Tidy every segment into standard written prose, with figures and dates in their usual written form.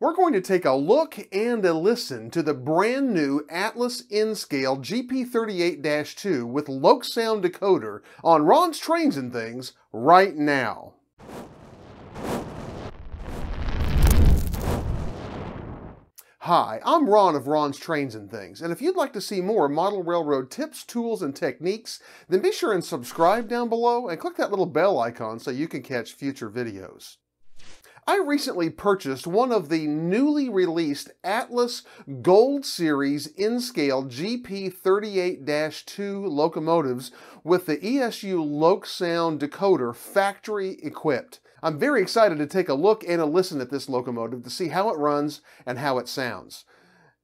We're going to take a look and a listen to the brand new Atlas N Scale GP38-2 with LokSound decoder on Ron's Trains and Things right now. Hi, I'm Ron of Ron's Trains and Things, and if you'd like to see more model railroad tips, tools, and techniques, then be sure and subscribe down below and click that little bell icon so you can catch future videos. I recently purchased one of the newly released Atlas Gold Series N Scale GP38-2 locomotives with the ESU LokSound decoder factory equipped. I'm very excited to take a look and a listen at this locomotive to see how it runs and how it sounds.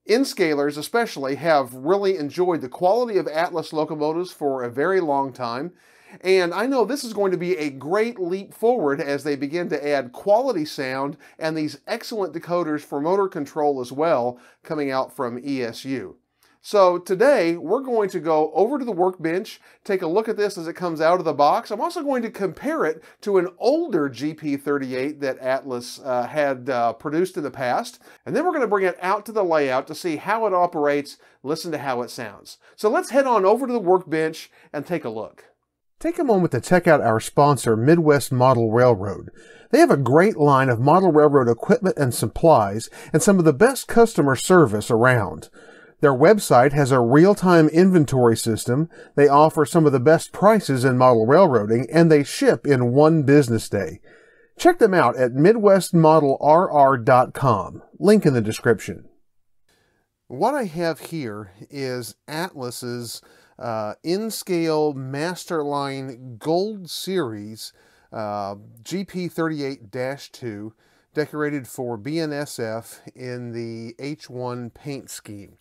N-Scalers especially have really enjoyed the quality of Atlas locomotives for a very long time, and I know this is going to be a great leap forward as they begin to add quality sound and these excellent decoders for motor control as well coming out from ESU. So today, we're going to go over to the workbench, take a look at this as it comes out of the box. I'm also going to compare it to an older GP38 that Atlas had produced in the past. And then we're going to bring it out to the layout to see how it operates, listen to how it sounds. So let's head on over to the workbench and take a look. Take a moment to check out our sponsor, Midwest Model Railroad. They have a great line of model railroad equipment and supplies and some of the best customer service around. Their website has a real-time inventory system, they offer some of the best prices in model railroading, and they ship in one business day. Check them out at MidwestModelRR.com. Link in the description. What I have here is Atlas's N Scale Masterline Gold Series GP38-2, decorated for BNSF in the H1 paint scheme.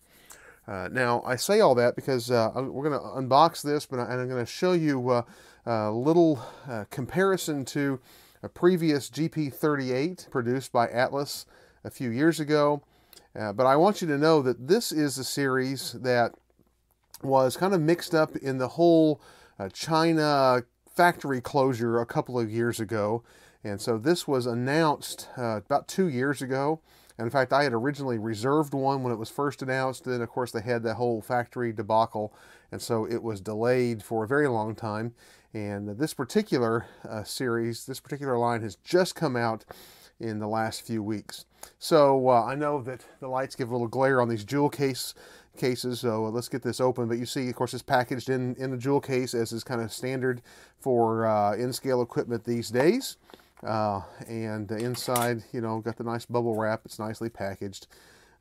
Now, I say all that because we're going to unbox this, and I'm going to show you a little comparison to a previous GP38 produced by Atlas a few years ago. But I want you to know that this is a series that was kind of mixed up in the whole China factory closure a couple of years ago. And so this was announced about 2 years ago. And in fact, I had originally reserved one when it was first announced. Then, of course, they had the whole factory debacle. And so it was delayed for a very long time. And this particular series, this particular line has just come out in the last few weeks. So I know that the lights give a little glare on these jewel cases. So let's get this open. But you see, of course, it's packaged in a jewel case, as is kind of standard for N-Scale equipment these days. And inside, you know, got the nice bubble wrap. It's nicely packaged.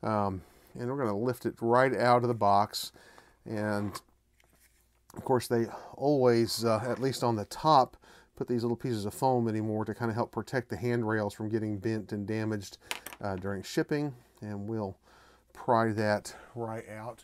And we're going to lift it right out of the box. And of course, they always, at least on the top, put these little pieces of foam anymore to kind of help protect the handrails from getting bent and damaged during shipping. And we'll pry that right out.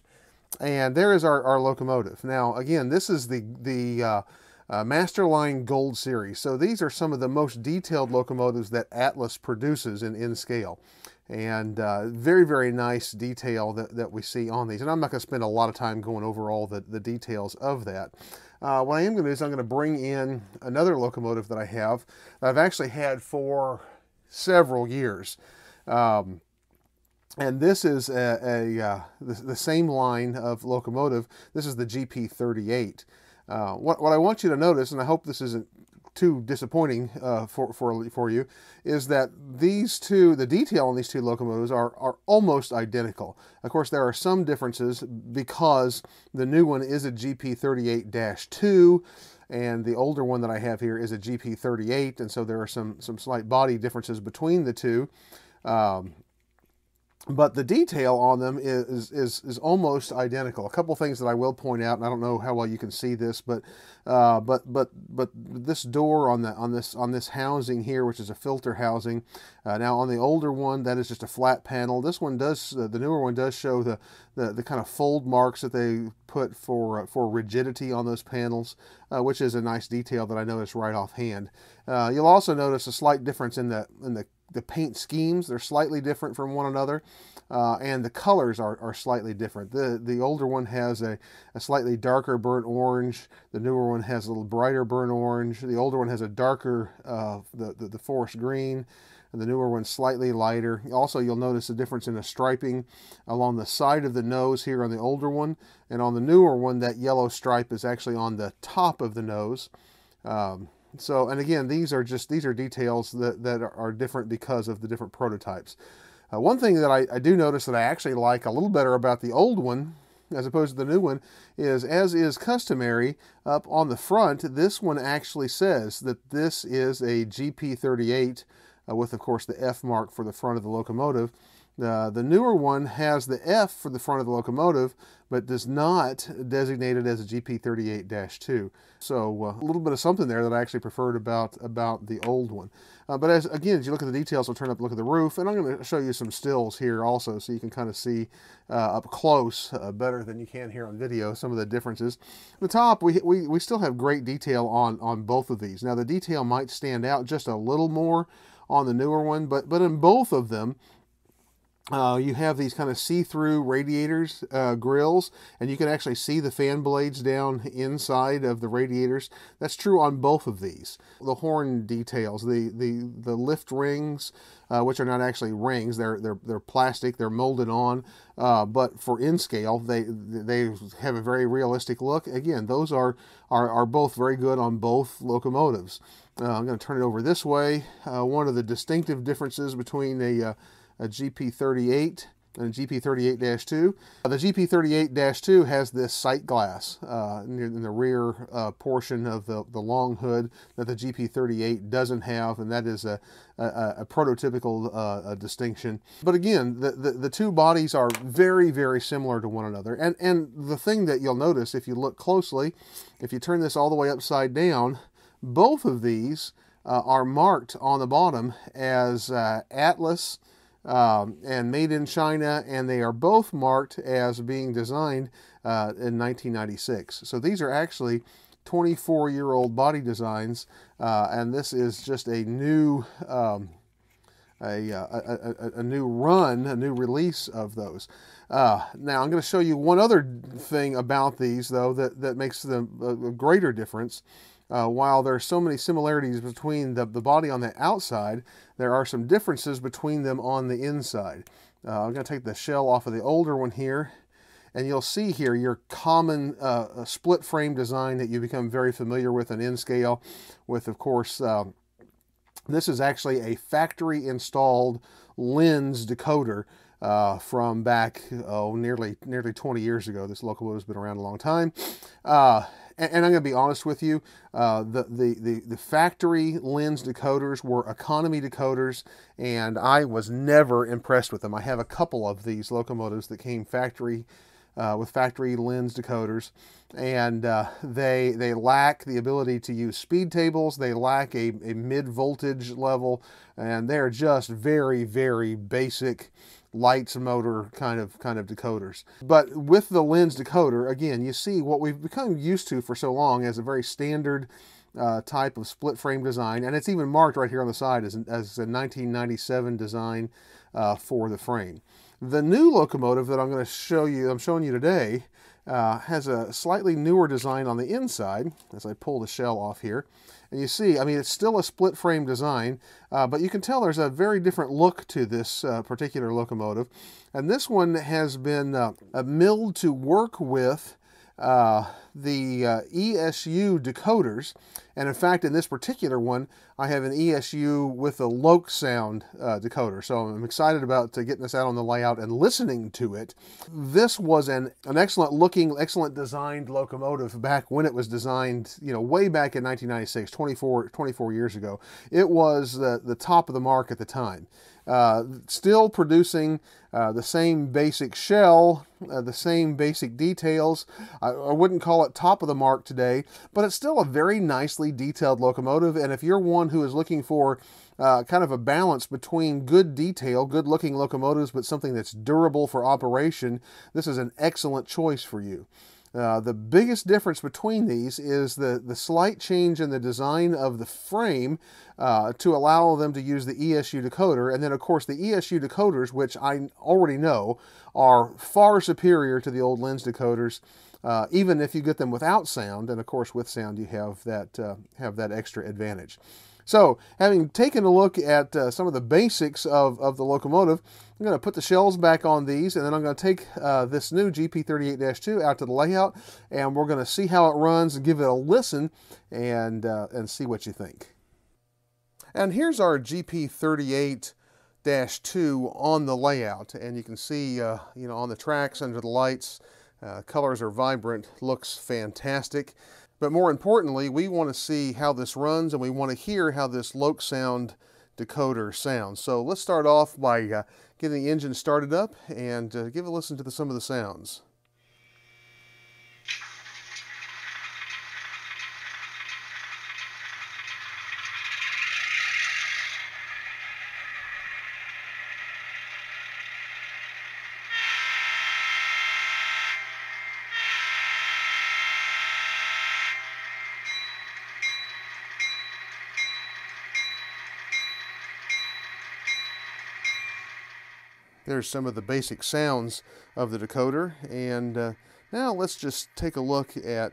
And there is our locomotive. Now, again, this is the Masterline Gold Series. So these are some of the most detailed locomotives that Atlas produces in N-Scale. And very, very nice detail that we see on these. And I'm not going to spend a lot of time going over all the details of that. What I am going to do is I'm going to bring in another locomotive that I have, that I've actually had for several years. And this is the same line of locomotive. This is the GP38. What I want you to notice, and I hope this isn't too disappointing for you, is that these two, the detail on these two locomotives are almost identical. Of course, there are some differences because the new one is a GP38-2, and the older one that I have here is a GP38, and so there are some slight body differences between the two. But the detail on them is almost identical. A couple things that I will point out, and I don't know how well you can see this, but this door on this housing here, which is a filter housing. Now on the older one, that is just a flat panel. This one does, the newer one does show the kind of fold marks that they put for rigidity on those panels, which is a nice detail that I noticed right offhand. You'll also notice a slight difference in the paint schemes. They're slightly different from one another, and the colors are slightly different. The older one has a slightly darker burnt orange. The newer one has a little brighter burnt orange. The older one has a darker, the forest green. and the newer one's slightly lighter. Also, you'll notice a difference in the striping along the side of the nose here on the older one, and on the newer one, that yellow stripe is actually on the top of the nose. So, and again, these are details that are different because of the different prototypes. One thing that I do notice that I actually like a little better about the old one as opposed to the new one is, as is customary, up on the front, this one actually says that this is a GP38 with, of course, the F mark for the front of the locomotive. The newer one has the F for the front of the locomotive, but does not designate it as a GP38-2. So a little bit of something there that I actually preferred about the old one. But as you look at the details, I'll turn up and look at the roof, and I'm going to show you some stills here also, so you can kind of see up close better than you can here on video some of the differences. The top, we still have great detail on both of these. Now the detail might stand out just a little more on the newer one, but in both of them, you have these kind of see-through radiators, grills, and you can actually see the fan blades down inside of the radiators. That's true on both of these. The horn details, the lift rings, which are not actually rings, they're plastic, they're molded on, but for N Scale, they have a very realistic look. Again, those are both very good on both locomotives. I'm going to turn it over this way. One of the distinctive differences between a GP38 and a GP38-2. The GP38-2 has this sight glass in the rear portion of the long hood that the GP38 doesn't have, and that is a prototypical distinction. But again, the two bodies are very, very similar to one another. And the thing that you'll notice if you look closely, if you turn this all the way upside down, both of these are marked on the bottom as Atlas, and made in China, and they are both marked as being designed in 1996. So these are actually 24-year-old body designs, and this is just a new a new run, a new release of those. Now I'm going to show you one other thing about these, though, that makes them a greater difference. While there are so many similarities between the body on the outside, there are some differences between them on the inside. I'm going to take the shell off of the older one here, and you'll see here your common split frame design that you become very familiar with in N Scale, with, of course, this is actually a factory installed lens decoder from back, oh, nearly 20 years ago. This locomotive's been around a long time. And I'm going to be honest with you, the factory lens decoders were economy decoders, and I was never impressed with them. I have a couple of these locomotives that came factory with factory lens decoders, and they lack the ability to use speed tables. They lack a mid-voltage level, and they're just very, very basic lights motor kind of decoders. But with the lens decoder, again, you see what we've become used to for so long as a very standard type of split frame design, and it's even marked right here on the side as a 1997 design for the frame. The new locomotive that I'm showing you today has a slightly newer design on the inside, as I pull the shell off here. And you see, I mean, it's still a split frame design, but you can tell there's a very different look to this particular locomotive. And this one has been milled to work with the ESU decoders. And in fact, in this particular one, I have an ESU with a LokSound decoder. So I'm excited about getting this out on the layout and listening to it. This was an excellent looking, excellent designed locomotive back when it was designed, you know, way back in 1996, 24 years ago. It was the top of the mark at the time. Still producing the same basic shell, the same basic details. I wouldn't call it top of the mark today, but it's still a very nicely detailed locomotive. And if you're one who is looking for kind of a balance between good detail, good looking locomotives, but something that's durable for operation, this is an excellent choice for you. The biggest difference between these is the slight change in the design of the frame to allow them to use the ESU decoder. And then, of course, the ESU decoders, which I already know are far superior to the old lens decoders, even if you get them without sound. And, of course, with sound, you have that extra advantage. So, having taken a look at some of the basics of the locomotive, I'm going to put the shells back on these, and then I'm going to take this new GP38-2 out to the layout, and we're going to see how it runs and give it a listen and see what you think. And here's our GP38-2 on the layout, and you can see, you know, on the tracks, under the lights, colors are vibrant, looks fantastic. But more importantly, we want to see how this runs, and we want to hear how this LokSound decoder sounds. So let's start off by getting the engine started up and give a listen to some of the sounds. There's some of the basic sounds of the decoder, and now let's just take a look at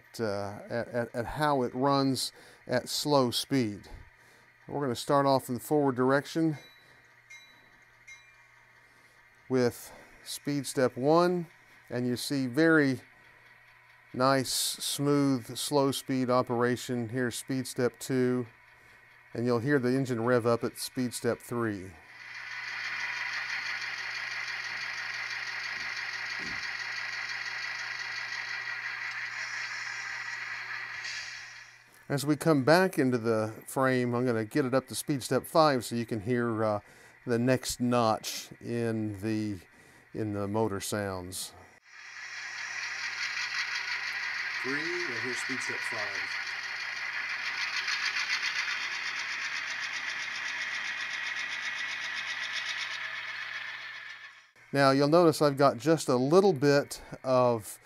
how it runs at slow speed. We're going to start off in the forward direction with speed step 1, and you see very nice, smooth, slow speed operation. Here's speed step 2, and you'll hear the engine rev up at speed step 3. As we come back into the frame, I'm going to get it up to speed step 5 so you can hear the next notch in the motor sounds. 3, I hear speed step 5. Now you'll notice I've got just a little bit of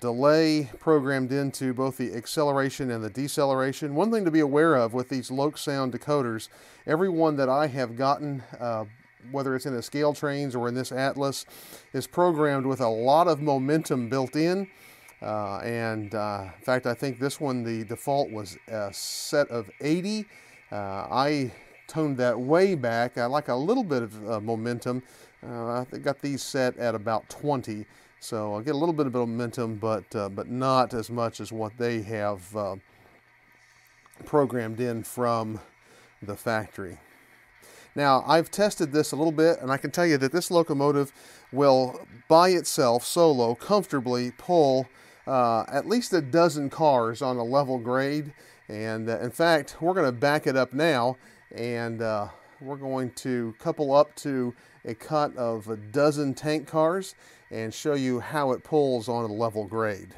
delay programmed into both the acceleration and the deceleration. One thing to be aware of with these LokSound decoders, every one that I have gotten, whether it's in the Scale Trains or in this Atlas, is programmed with a lot of momentum built in. In fact, I think this one, the default was a set of 80. I toned that way back. I like a little bit of momentum. I got these set at about 20. So I'll get a little bit of momentum, but not as much as what they have programmed in from the factory. Now, I've tested this a little bit, and I can tell you that this locomotive will, by itself, solo, comfortably pull at least a dozen cars on a level grade. And in fact, we're going to back it up now, and we're going to couple up to a cut of a dozen tank cars and show you how it pulls on a level grade.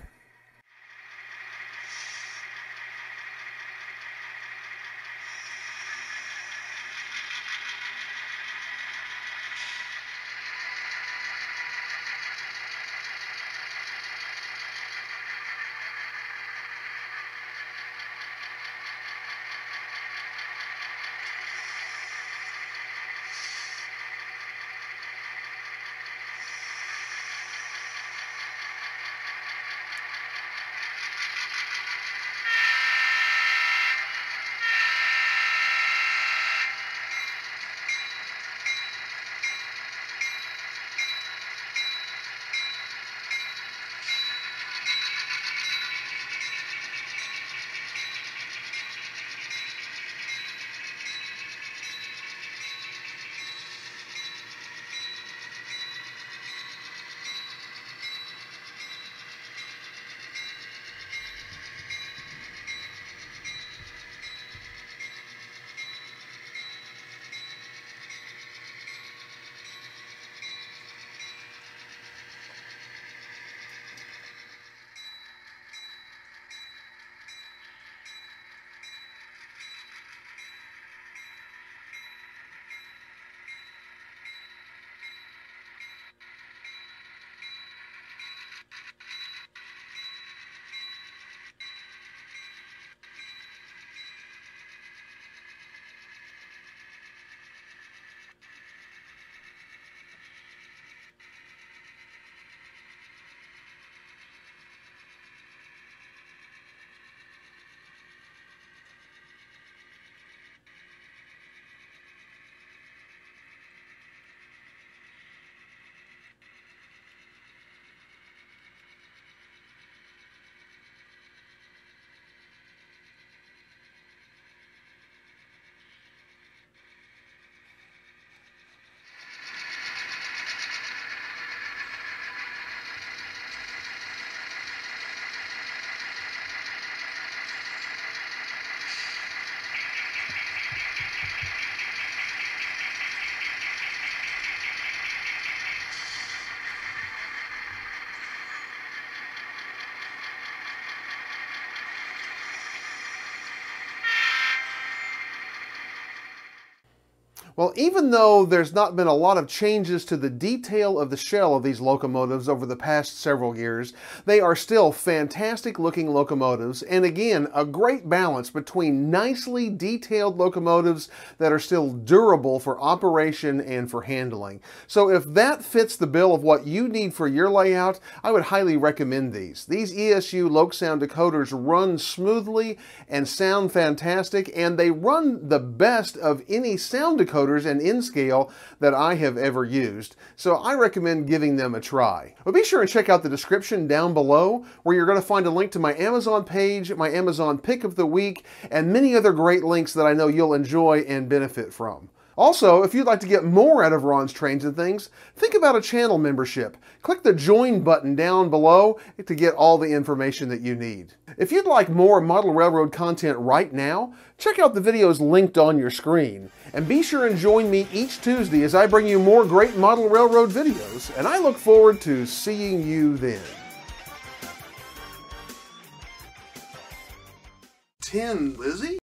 Well, even though there's not been a lot of changes to the detail of the shell of these locomotives over the past several years, they are still fantastic looking locomotives, and again, a great balance between nicely detailed locomotives that are still durable for operation and for handling. So if that fits the bill of what you need for your layout, I would highly recommend these. These ESU LokSound decoders run smoothly and sound fantastic, and they run the best of any sound decoders and N Scale that I have ever used. So I recommend giving them a try. But be sure and check out the description down below, where you're going to find a link to my Amazon page, my Amazon pick of the week, and many other great links that I know you'll enjoy and benefit from. Also, if you'd like to get more out of Ron's Trains and Things, think about a channel membership. Click the join button down below to get all the information that you need. If you'd like more model railroad content right now, check out the videos linked on your screen. And be sure and join me each Tuesday as I bring you more great model railroad videos, and I look forward to seeing you then. 10, Lizzie?